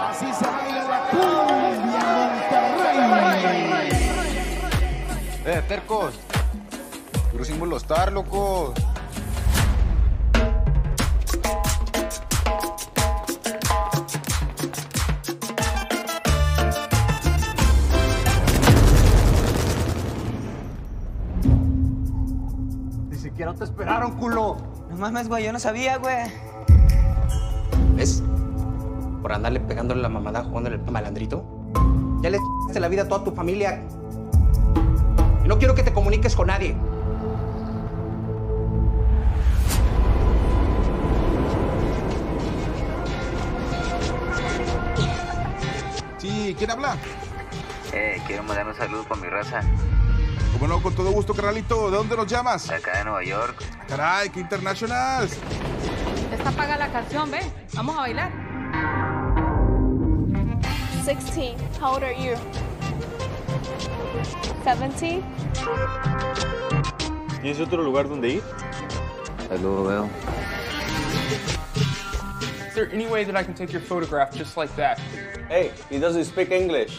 Así se baila la cumbia Monterrey. Tercos, puro Simulostar, locos. Ni siquiera te esperaron, culo. No mames, güey, yo no sabía, güey. ¿Ves? Por andarle pegándole la mamada, jugándole el malandrito. Ya le de la vida a toda tu familia. No quiero que te comuniques con nadie. Sí, ¿quién habla? Quiero mandar un saludo para mi raza. Como no, con todo gusto, carnalito. ¿De dónde nos llamas? Acá de Nueva York. Caray, qué internacional. Está paga la canción, ve. Vamos a bailar. 16, how old are you? 70. ¿Tienes otro lugar donde ir? Hello, Will. Is there any way that I can take your photograph just like that? Hey, he doesn't speak English.